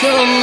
Come